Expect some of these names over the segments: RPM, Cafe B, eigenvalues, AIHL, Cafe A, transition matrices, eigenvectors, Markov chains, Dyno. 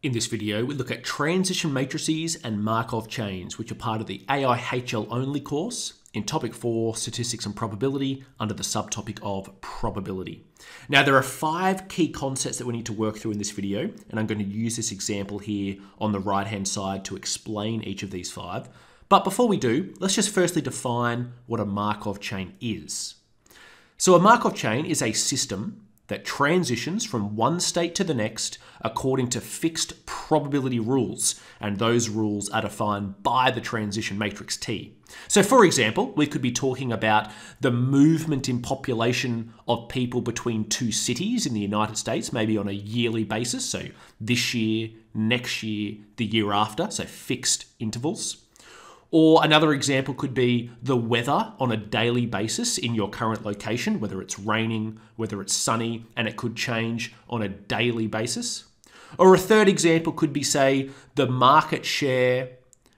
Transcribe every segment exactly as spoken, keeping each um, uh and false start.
In this video, we look at transition matrices and Markov chains, which are part of the A I H L only course in topic four, statistics and probability, under the subtopic of probability. Now, there are five key concepts that we need to work through in this video, and I'm going to use this example here on the right-hand side to explain each of these five. But before we do, let's just firstly define what a Markov chain is. So a Markov chain is a system that transitions from one state to the next according to fixed probability rules, and those rules are defined by the transition matrix T. So for example, we could be talking about the movement in population of people between two cities in the United States, maybe on a yearly basis, so this year, next year, the year after, so fixed intervals. Or another example could be the weather on a daily basis in your current location, whether it's raining, whether it's sunny, and it could change on a daily basis. Or a third example could be, say, the market share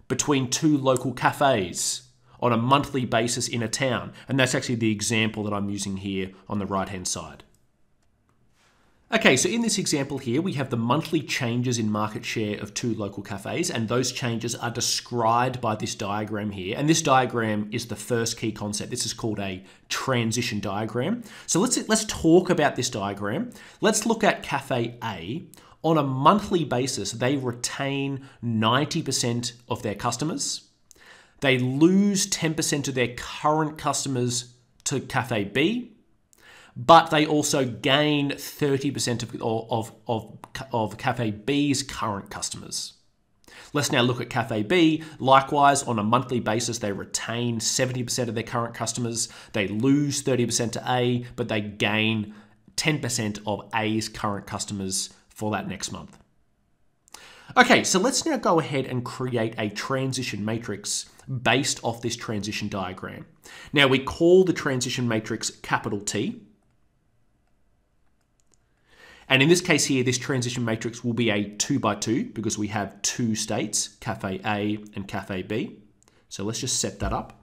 between two local cafes on a monthly basis in a town. And that's actually the example that I'm using here on the right-hand side. Okay, so in this example here, we have the monthly changes in market share of two local cafes, and those changes are described by this diagram here. And this diagram is the first key concept. This is called a transition diagram. So let's, let's talk about this diagram. Let's look at Cafe A. On a monthly basis, they retain ninety percent of their customers. They lose ten percent of their current customers to Cafe B, but they also gain thirty percent of, of, of, of Cafe B's current customers. Let's now look at Cafe B. Likewise, on a monthly basis, they retain seventy percent of their current customers. They lose thirty percent to A, but they gain ten percent of A's current customers for that next month. Okay, so let's now go ahead and create a transition matrix based off this transition diagram. Now, we call the transition matrix capital T. And in this case here, this transition matrix will be a two by two because we have two states, Cafe A and Cafe B. So let's just set that up.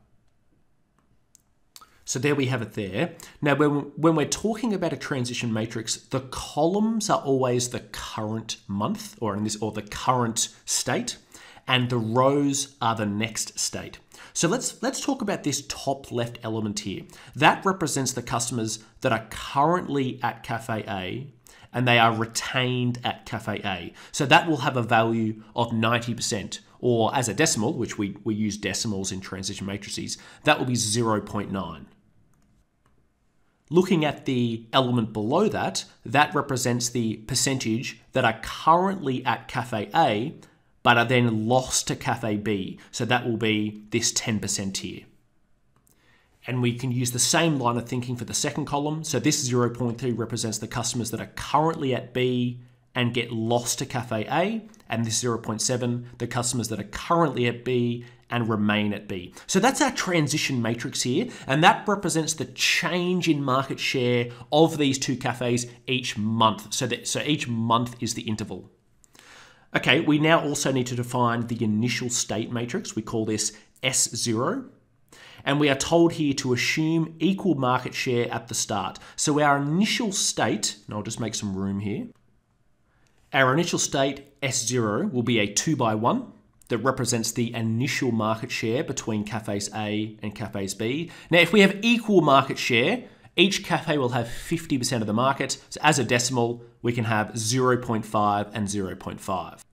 So there we have it there. Now, when, when we're talking about a transition matrix, the columns are always the current month, or in this, or the current state, and the rows are the next state. So let's, let's talk about this top left element here. That represents the customers that are currently at Cafe A, and they are retained at Cafe A. So that will have a value of ninety percent, or as a decimal, which we, we use decimals in transition matrices, that will be zero point nine. Looking at the element below that, that represents the percentage that are currently at Cafe A, but are then lost to Cafe B. So that will be this ten percent here. And we can use the same line of thinking for the second column. So this zero point three represents the customers that are currently at B and get lost to Cafe A, and this zero point seven, the customers that are currently at B and remain at B. So that's our transition matrix here, and that represents the change in market share of these two cafes each month. So, that, so each month is the interval. Okay, we now also need to define the initial state matrix. We call this S zero. And we are told here to assume equal market share at the start. So our initial state, and I'll just make some room here, our initial state S zero will be a two by one that represents the initial market share between cafes A and cafes B. Now, if we have equal market share, each cafe will have fifty percent of the market. So as a decimal, we can have zero point five and zero point five.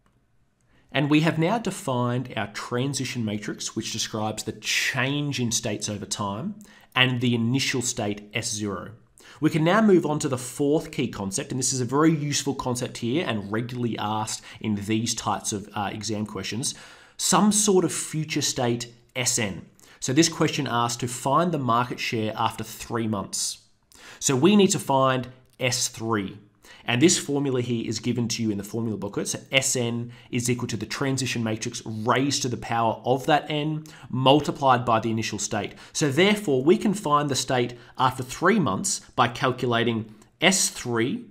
And we have now defined our transition matrix, which describes the change in states over time and the initial state S zero. We can now move on to the fourth key concept, and this is a very useful concept here and regularly asked in these types of uh, exam questions, some sort of future state S N. So this question asks to find the market share after three months. So we need to find S three. And this formula here is given to you in the formula booklet. So S N is equal to the transition matrix raised to the power of that N multiplied by the initial state. So therefore, we can find the state after three months by calculating S three,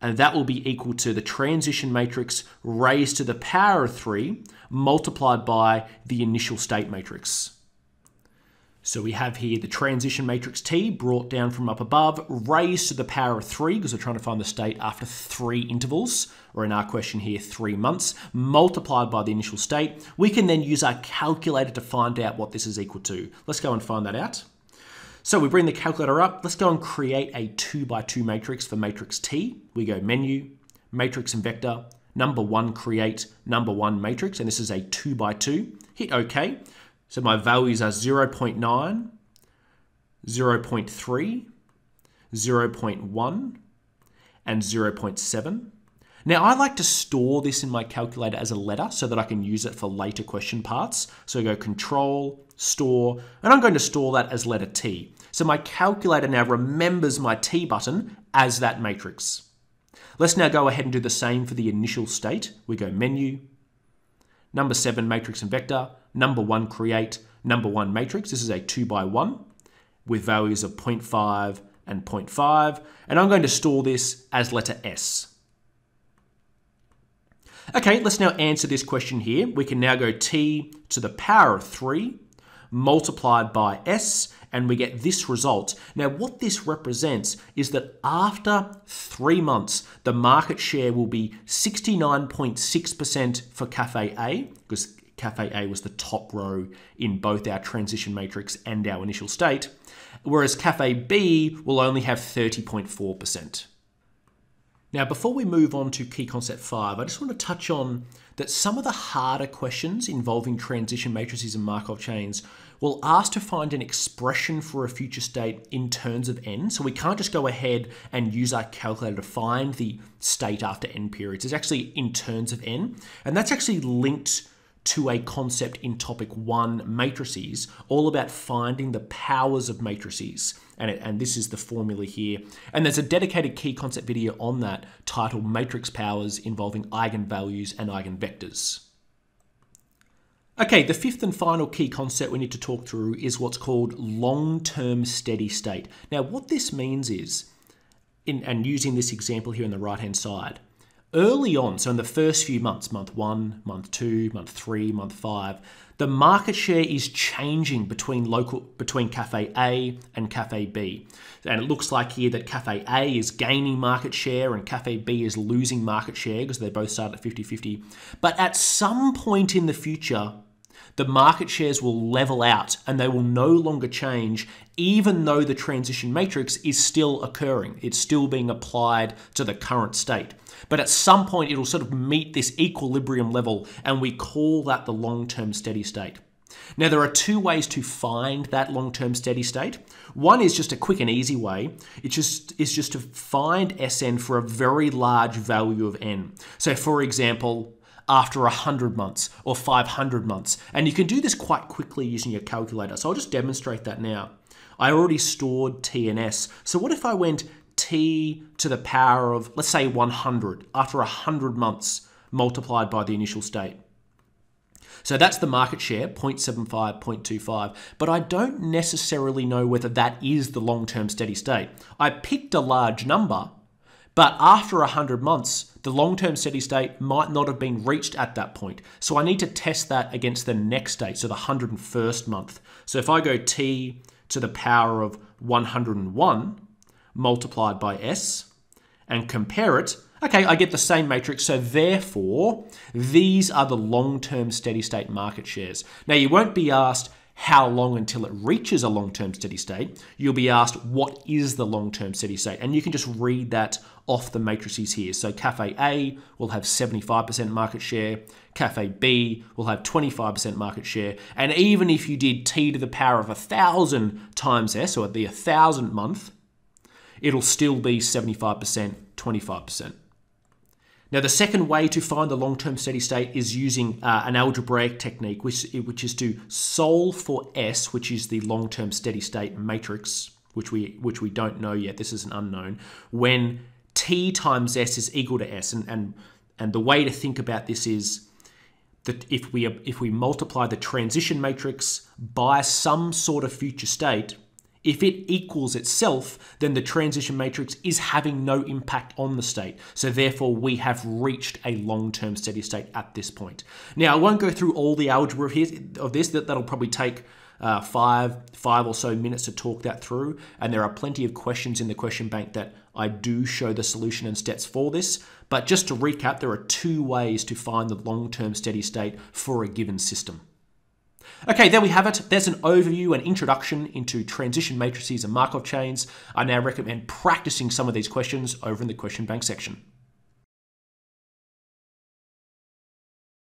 and that will be equal to the transition matrix raised to the power of three multiplied by the initial state matrix. So we have here the transition matrix T brought down from up above, raised to the power of three, because we're trying to find the state after three intervals, or in our question here, three months, multiplied by the initial state. We can then use our calculator to find out what this is equal to. Let's go and find that out. So we bring the calculator up. Let's go and create a two by two matrix for matrix T. We go menu, matrix and vector, number one create, number one matrix, and this is a two by two. Hit OK. So my values are zero point nine, zero point three, zero point one, and zero point seven. Now I like to store this in my calculator as a letter so that I can use it for later question parts. So I go control, store, and I'm going to store that as letter T. So my calculator now remembers my T button as that matrix. Let's now go ahead and do the same for the initial state. We go menu, number seven matrix and vector, number one create, number one matrix. This is a two by one with values of zero point five and zero point five. And I'm going to store this as letter S. Okay, let's now answer this question here. We can now go T to the power of three multiplied by S, and we get this result. Now what this represents is that after three months, the market share will be sixty-nine point six percent for Cafe A, because Cafe A was the top row in both our transition matrix and our initial state, whereas Cafe B will only have thirty point four percent. Now, before we move on to key concept five, I just want to touch on that some of the harder questions involving transition matrices and Markov chains will ask to find an expression for a future state in terms of n. So we can't just go ahead and use our calculator to find the state after n periods. It's actually in terms of n, and that's actually linked to a concept in topic one, matrices, all about finding the powers of matrices. And, it, and this is the formula here. And there's a dedicated key concept video on that titled Matrix Powers, involving eigenvalues and eigenvectors. Okay, the fifth and final key concept we need to talk through is what's called long-term steady state. Now, what this means is, in, and using this example here on the right-hand side, early on, so in the first few months, month one, month two, month three, month five, the market share is changing between local between Cafe A and Cafe B. And it looks like here that Cafe A is gaining market share and Cafe B is losing market share because they both start at fifty fifty. But at some point in the future, the market shares will level out and they will no longer change, even though the transition matrix is still occurring. It's still being applied to the current state. But at some point, it'll sort of meet this equilibrium level, and we call that the long-term steady state. Now, there are two ways to find that long-term steady state. One is just a quick and easy way. It's just, it's just to find S N for a very large value of N. So, for example, after one hundred months or five hundred months. And you can do this quite quickly using your calculator. So I'll just demonstrate that now. I already stored T and S. So what if I went T to the power of, let's say, one hundred, after one hundred months multiplied by the initial state? So that's the market share, zero point seven five, zero point two five. But I don't necessarily know whether that is the long-term steady state. I picked a large number, but after one hundred months, the long-term steady state might not have been reached at that point. So I need to test that against the next date, so the one hundred first month. So if I go T to the power of one hundred one, multiplied by S, and compare it, okay, I get the same matrix, so therefore, these are the long-term steady state market shares. Now, you won't be asked how long until it reaches a long-term steady state. You'll be asked, what is the long-term steady state? And you can just read that off the matrices here. So Cafe A will have seventy-five percent market share, Cafe B will have twenty-five percent market share, and even if you did T to the power of one thousand times S, or the one thousand month, it'll still be seventy-five percent, twenty-five percent. Now, the second way to find the long-term steady state is using uh, an algebraic technique, which, which is to solve for S, which is the long-term steady state matrix, which we, which we don't know yet. This is an unknown, when T times S is equal to S. And, and, and the way to think about this is that if we, if we multiply the transition matrix by some sort of future state, if it equals itself, then the transition matrix is having no impact on the state. So therefore, we have reached a long-term steady state at this point. Now, I won't go through all the algebra of this. That'll probably take uh, five, five or so minutes to talk that through. And there are plenty of questions in the question bank that I do show the solution and steps for this. But just to recap, there are two ways to find the long-term steady state for a given system. Okay, there we have it. There's an overview and introduction into transition matrices and Markov chains. I now recommend practicing some of these questions over in the question bank section.